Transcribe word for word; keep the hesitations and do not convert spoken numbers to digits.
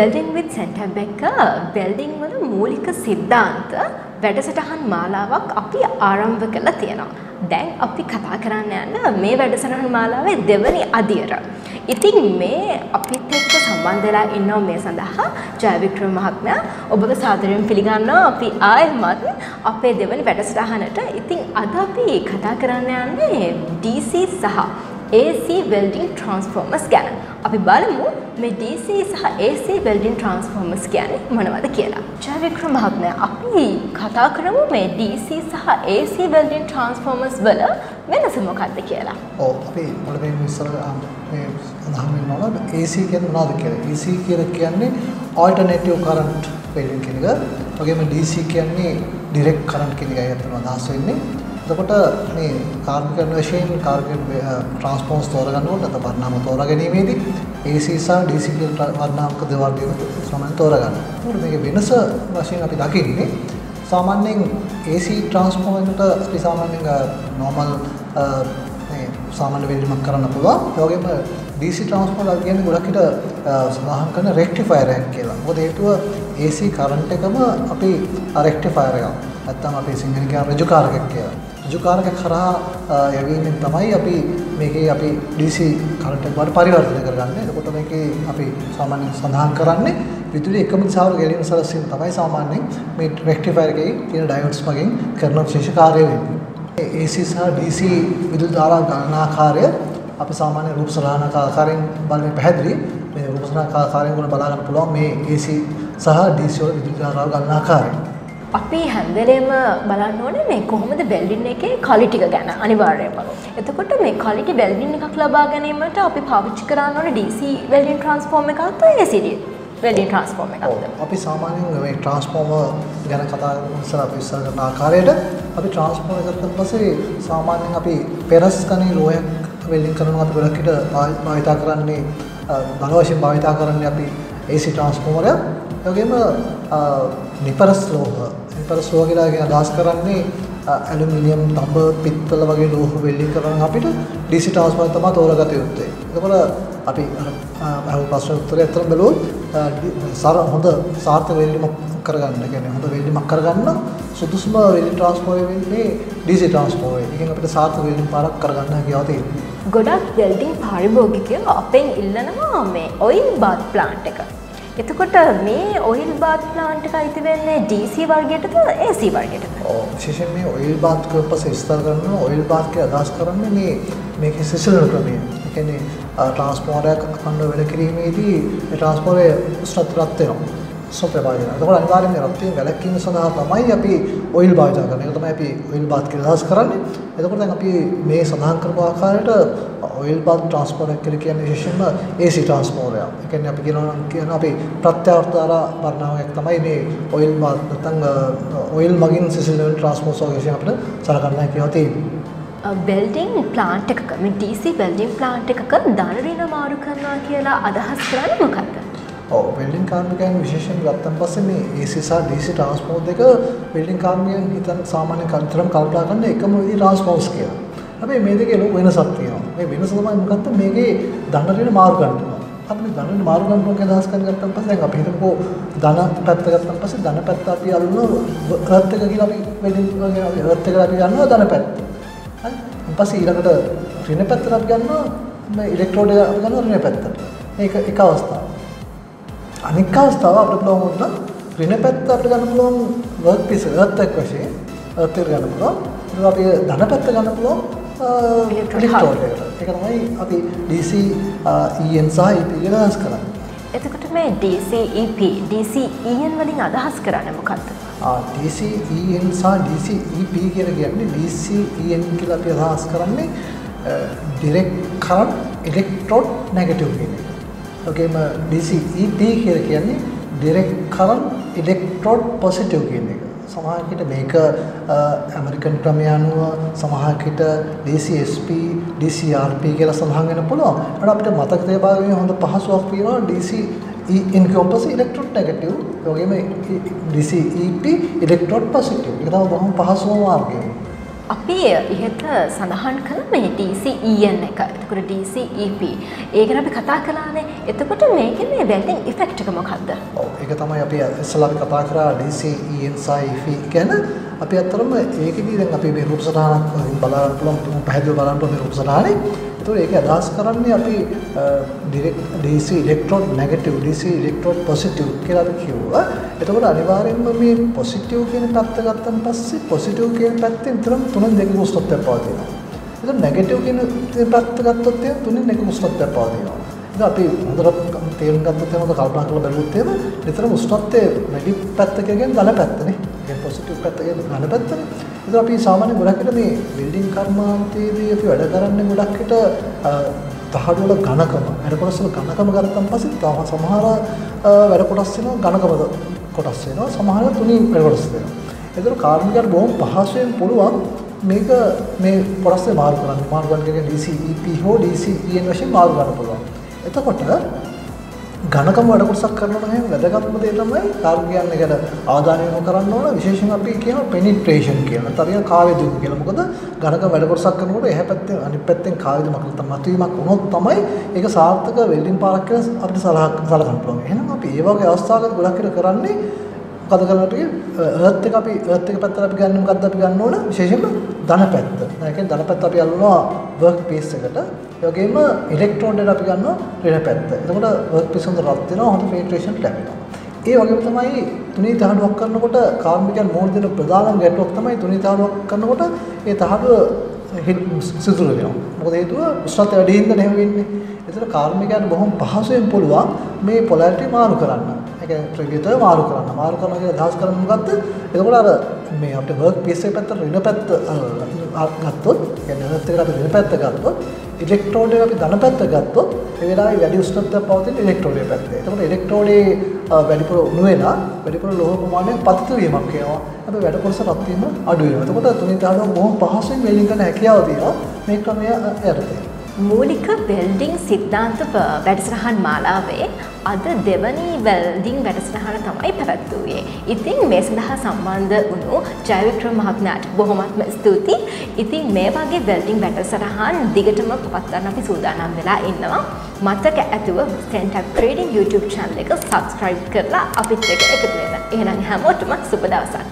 Welding with Centab එක welding වල මූලික સિદ્ધාන්ත වැඩසටහන් මාලාවක් අපි ආරම්භ කළා තියෙනවා. දැන් අපි කතා කරන්න යන මේ වැඩසටහන් මාලාවේ දෙවැනි අදියර. ඉතින් මේ අපිත් එක්ක සම්බන්ධ වෙලා ඉන්න මේ සඳහා ජයවික්‍රම මහත්මයා ඔබව සාදරයෙන් පිළිගන්නවා. අපි ආයෙමත් අපේ දෙවැනි වැඩසටහනට. ඉතින් අද අපි කතා කරන්න යන්නේ D C සහ A C welding transformers ගැන. අපි බලමු මේ D C සහ A C welding transformers කියන්නේ මොනවද කියලා. ජයවික්‍රම මහත්මයා අපි කතා කරමු මේ D C සහ A C welding transformers වල වෙනස මොකක්ද කියලා. ඔව් අපි මුලින්ම ඉස්සර මේ අදහම් වෙනවා A C කියන්නේ මොනවද කියලා. A C කියන්නේ alternative current welding කියන එක. වගේම D C කියන්නේ direct current කියන එකයි අතර අදහස් වෙන්නේ. එතකොට මේ කාර්මික වශයෙන් කාර්මික ට්‍රාන්ස්ෆෝමර්ස් තෝරගන්නකොට අත පරිණාම තෝරාගැනීමේදී A C සහ D C පරිණාමක දෙවර්ධයම සමාන තෝරගන්නවා. ඒකට මේක වෙනස වශයෙන් අපි දකින්නේ සාමාන්‍යයෙන් A C ට්‍රාන්ස්ෆෝමර් එකට අපි සාමාන්‍යයෙන් normal මේ සාමාන්‍ය වෙල්ඩින්ග් කරන්න පුළුවන්. ඒ වගේම D C ට්‍රාන්ස්ෆෝමර් අපි කියන්නේ ගොඩක් හිට සඳහන් කරන රෙක්ටිෆයර් එකක් කියලා. මොකද හේතුව A C කරන්ට් එකම අපි රෙක්ටිෆයර් එකක්. නැත්තම් අපි සිංහලෙන් කියන රජුකාරකයක් කියලා. රජුකාරක කරා යැවීමෙන් තමයි අපි මේකේ අපි D C කරන්ට් එකට පරිවර්තනය කරගන්නේ. එතකොට මේකේ අපි සාමාන්‍යයෙන් සඳහන් කරන්නේ විදුලි එකම දිශාවට ගැලීම සලස්වීම තමයි සාමාන්‍යයෙන් මේ රෙක්ටිෆයර් එකේ තියෙන ඩයෝඩ්ස් මගින් කරන විශේෂ කාර්යය වෙන්නේ. A C සහ D C විදුලි ධාරා ගණනාකාරය අපි සාමාන්‍ය රූප සලහනක ආකාරයෙන් බලන්නේ පැහැදිලි. මේ රූප සලහනක ආකාරයෙන් උගල බලා ගන්න පුළුවන් මේ A C සහ D C වල විදුලි ධාරා ගණනාකාරය. අපි හැන්දලෙම බලන්න ඕනේ මේ කොහොමද වෙල්ඩින් එකේ ක්වොලිටි එක ගැන අනිවාර්යයෙන්ම. එතකොට මේ ක්වොලිටි වෙල්ඩින් එකක් ලබා ගැනීමට අපි පාවිච්චි කරන්න ඕනේ D C වෙල්ඩින් ට්‍රාන්ස්ෆෝම් එකක්ද A C වෙල්ඩින් ට්‍රාන්ස්ෆෝම් එකක්ද? අපි සාමාන්‍යයෙන් මේ ට්‍රාන්ස්ෆෝමර් ගැන කතා කරන ඉස්සර අපි ඉස්සර කරන ආකාරයට අපි ට්‍රාන්ස්ෆෝමර් කරන පස්සේ සාමාන්‍යයෙන් අපි පෙරස් කණේ ලෝයක් වෙල්ඩින් කරනවා අපි ගොඩක් හිට භාවිතා කරන්නේ බල වශයෙන් භාවිතා කරන්නේ අපි A C ට්‍රාන්ස්ෆෝමර් එක. ඒ වගේම නිපරස් ලෝහ නිපරස් ලෝහ කියලා කියන අදහස් කරන්නේ ඇලුමිනියම් තඹ පිත්තල වගේ ලෝහ වෙල්ඩින් කරන අපිට D C ට්‍රාන්ස්ෆෝමර් තමයි තෝරගත යුත්තේ. ඒකවල අපි අර ප්‍රශ්න උත්තරය අතර බලුවොත් සාර හොඳ සාර්ථක වෙල්ඩින්ගක් කරගන්න කියන්නේ හොඳ වෙල්ඩින්ගක් කරගන්න සුදුසුම වෙල්ඩින් ට්‍රාන්ස්ෆෝමර් වෙන්නේ D C ට්‍රාන්ස්ෆෝමර්. ඒකෙන් අපිට සාර්ථක වෙල්ඩින් පාරක් කරගන්න හැකියාව තියෙනවා. ගොඩක් වෙල්ඩින් පාරිභෝගිකයෝ අපෙන් ඉල්ලනවා මේ ඔයිල් බාත් ප්ලාන්ට් එක. එතකොට මේ ඔයිල් බාත් ප්ලාන්ට් එක අයිති වෙන්නේ D C වර්ගයටද A C වර්ගයටද? ඔව් විශේෂයෙන් මේ ඔයිල් බාත් කර්පස් විස්තර කරන ඔයිල් බාත් කියන අදහස් කරන්නේ මේ මේකේ සිසිලන ක්‍රමය. ඒ කියන්නේ ට්‍රාන්ස්ෆෝමර් එකක් අඛණ්ඩව වැඩ කිරීමේදී මේ ට්‍රාන්ස්ෆෝමර් එක ස්ථිරත්වයක් වෙනවා. සොප්‍රබාරිනා. ඒකවල අනිවාර්යයෙන්ම රත්යෙන් වැළැක්වීම සඳහා තමයි අපි ඔයිල් භාවිත කරන්නේ. ඒක තමයි අපි ඔයිල් බාත් කියලා අදහස් කරන්නේ. එතකොට දැන් අපි මේ සඳහන් කරපු ආකාරයට ඔයිල් බාත් ට්‍රාන්ස්ෆෝමර් එක කියලා කියන්නේ විශේෂයෙන්ම A C ට්‍රාන්ස්ෆෝමර් එක. ඒ කියන්නේ අපි කියනවා නම් කියන අපි ප්‍රත්‍යාවර්ත ධාරා පරිණාමයක් තමයි මේ ඔයිල් බාත් නැත්නම් ඔයිල් මගින් සිසිල් ලෙවල් ට්‍රාන්ස්ෆෝමර් වගේ අපිට සලකන්න හැකියාව තියෙනවා. වෙල්ඩින් ප්ලාන්ට් එකක මේ D C වෙල්ඩින් ප්ලාන්ට් එකක ධන ඍණ මාරු කරනවා කියලා අදහස් කරන්නේ මොකක්ද? ඔව් වෙල්ඩින් කාර්මිකයන් විශේෂයෙන් ගත්තන් පස්සේ මේ A C සහ D C ට්‍රාන්ස්ෆෝමර් දෙක වෙල්ඩින් කාර්මිකයන් හිතන සාමාන්‍ය කල්තරම් කල්පනා කරන එකම විදිහ ට්‍රාන්ස්ෆෝමර්ස් කියලා. හැබැයි මේ දෙකේ ලොකු වෙනසක් තියෙනවා. මේ වෙනස තමයි මොකක්ද මේකේ ධන ඍණ මාරු ගන්නවා. අපි මේ ධන ඍණ මාරු ගන්නවා කියන අදහස් කරන ගත්තන් පස්සේ දැන් අපි හිතමුකෝ ධන පැත්ත ගත්තන් පස්සේ ධන පැත්ත අපි අරගෙන රත් එක කියලා අපි වෙල්ඩින් වගේ අපි රත් එක අපි ගන්නවා ධන පැත්ත. හරි. ඊපස්සේ ඊළඟට ඍණ පැත්තට අපි ගන්නවා මේ ඉලෙක්ට්‍රෝඩ් එක අපි ගන්නවා ඍණ පැත්තට. මේක එක අවස්ථාවක්. අනික අවස්ථාව අපිට පුළුවන් වුණා ඍණ පැත්ත අපිට ගන්න පුළුවන් වර්ක් පීස් එකට වශයෙන් අතර ගන්න පුළුවන්. ඒක අපි ධන පැත්ත ගන්න පුළුවන් ඉලෙක්ට්‍රෝඩ් එකට. ඒක තමයි අපි D C E N සහ E P අදහස් කරන්නේ. එතකොට මේ D C E P D C E N වලින් අදහස් කරන්නේ මොකක්ද? ආ D C E N සහ D C E P කියලා කියන්නේ D C E N කියලා අපි අදහස් කරන්නේ direct current electrode negative කියන එක. ඔකේම D C E P කියලා කියන්නේ direct current electrode positive කියන එක. සමහරකට මේක ඇමරිකන් ක්‍රමය අනුව සමහරකට D C S P D C R P කියලා සඳහන් වෙන පුළුවන්. ඒකට අපිට මතක තබා ගැනීම හොඳ පහසුවක් වෙනවා D C E N encompasses electrode negative. ඔකේම D C E P electrode positive. ඒක තමයි බොහොම පහසුම මාර්ගය. අපි ඉහත සඳහන් කළ මේ D C E N එක. එතකොට D C E P. ඒක අපි කතා කළානේ. එතකොට මේකේ මේ බැල්ටින් ඉෆෙක්ට් එක මොකක්ද? ඔව් ඒක තමයි අපි ඉස්සලා අපි කතා කරා D C E N සහ E P ගැන. අපි අතරම ඒකෙදී දැන් අපි මේ රූප සටහනක් බලන්න පුළුවන් පැහැදිලිව බලන්න පුළුවන් රූප සටහනේ. ඒතකොට ඒක අදහස් කරන්නේ අපි D C electron negative D C electron positive කියලා කියුවා. එතකොට අනිවාර්යයෙන්ම මේ positive කියන පැත්ත ගත්තන් පස්සේ positive කියන පැත්තෙන් තුන තුනෙන් දෙකක උෂ්ණත්වයක් පවතිනවා. එතකොට negative කියන පැත්ත ගත්තොත් එතන තුනෙන් එකක උෂ්ණත්වයක් පවතිනවා. ඉතින් අපි හොඳට තේරුම් ගත්තොත් එහෙනම් කල්පනා කරලා බලුවොත් එහෙම විතරම උෂ්ණත්වය වැඩි පැත්ත කියන්නේ ඝන පැත්තනේ. ඒ positive පැත්ත කියන්නේ ඝන පැත්තනේ. ඉතින් අපි සාමාන්‍ය ගොඩක් විට මේ building කර්මාන්තයේදී අපි වැඩ කරන්නේ ගොඩක් විට දහඩ වල ඝනකම. අර කොටස් වල ඝනකම ගත්තන් පස්සේ තව සමහර වැඩ කොටස් වෙනවා ඝනකමද කොටස් වෙනවා සමහර තුනින් කොටස් වෙනවා. ඒතර කාර්මිකයන් බොහොම පහසුවෙන් පුළුවන් මේක මේ කොටස්ේ මාරු කරන්න. මාරු කරන්නේ D C E P හෝ D C E N වශයෙන් මාරු කරන්න පුළුවන්. එතකොට ඝනකම වැඩ කොටසක් කරනවා නම් වැදගත්ම දේ තමයි කාර්මිකයන් ගැන අවධානය යොමු කරන්න ඕන. විශේෂයෙන් අපි කියනවා penetration කියලා. තරිය කාවේදුම කියලා. මොකද ඝනකම වැඩ කොටසක් කරනකොට එහා පැත්තේ අනිත් පැත්තෙන් කාවේදුමක් නැත්නම් මතුවීමක් වුණොත් තමයි ඒක සාර්ථක වෙල්ඩින් පාරක් කියලා අපිට සලකන්න පුළුවන්. එහෙනම් අපි මේ වගේ අවස්ථාවකට ගොඩක් විට කරන්නේ මොකද කරන්නේ earth එක අපි earth එක පැත්තට අපි ගන්න මොකද්ද අපි ගන්න ඕන විශේෂයෙන්ම ධන පැත්ත. ඒ කියන්නේ ධන පැත්ත අපි අල්ලනවා work piece එකට. ඒ වගේම electrode එක අපි ගන්නවා ඍණ පැත්ත. එතකොට work piece හොඳ රත් වෙනවා හොඳ penetration ලැබෙනවා. ඒ වගේම තමයි තුනේ තහඩුවක් කරනකොට කාර්මිකයන් මෝල් දෙන ප්‍රධානම ගැටුවක් තමයි තුනේ තහඩුවක් කරනකොට ඒ තහඩුව සිදුරු වෙනවා. මොකද හේතුව උෂ්ණත්වය වැඩි වෙනින්ද එහෙම වෙන්නේ. ඒතර කාර්මිකයන් බොහොම පහසුවෙන් පුළුවන් මේ polarity මාරු කරන්න. ඒ කියන්නේ ත්‍රිවිධය මාරු කරන්න. මාරු කරනවා කියලා අදහස් කරන්නේ මොකද්ද? එතකොට අර මේ අපේ work piece එක පැත්තට ඍණ පැත්ත ගත්තොත් කියන්නේ ඍණ එකට අපි ඍණ පැත්ත ගත්තොත් ඉලෙක්ට්‍රෝඩ් එක අපි ධන පැත්ත ගත්තොත් ඒ වෙලාවේ වැඩි උෂ්ණත්වයක් පවතින ඉලෙක්ට්‍රෝඩේ පැත්තට. එතකොට ඉලෙක්ට්‍රෝඩේ වැඩිපුර උණු වෙනා වැඩිපුර ලෝහ ප්‍රමාණයක් පතිත වීමක් වෙනවා. අපි වැඩ කොටස රත් වීම අඩු වෙනවා. එතකොට තුනේ තහනම් බොහොම පහසුවෙන් වෙලින් කරන හැකියාව තියෙනවා. මේ ක්‍රමය යටතේ. මූලික වෙල්ඩින් සිද්ධාන්ත වැඩසටහන් මාලාවේ අද දෙවැනි වෙල්ඩින් වැඩසටහන තමයි පැවැත්වුවේ. ඉතින් මේ සඳහා සම්බන්ධ වුණු ජයවික්‍රම මහත්මයාට බොහොමත්ම ස්තුතියි. ඉතින් මේ වගේ වෙල්ඩින් වැඩසටහන් දිගටම පවත්වන්න අපි සූදානම් වෙලා ඉන්නවා. මතක ඇතුව ස්ටැන්ඩ්අප් ට්‍රේඩින් YouTube channel එක subscribe කරලා අපිත් එක්ක එකතු වෙන්න. එහෙනම් හැමෝටම සුබ දවසක්.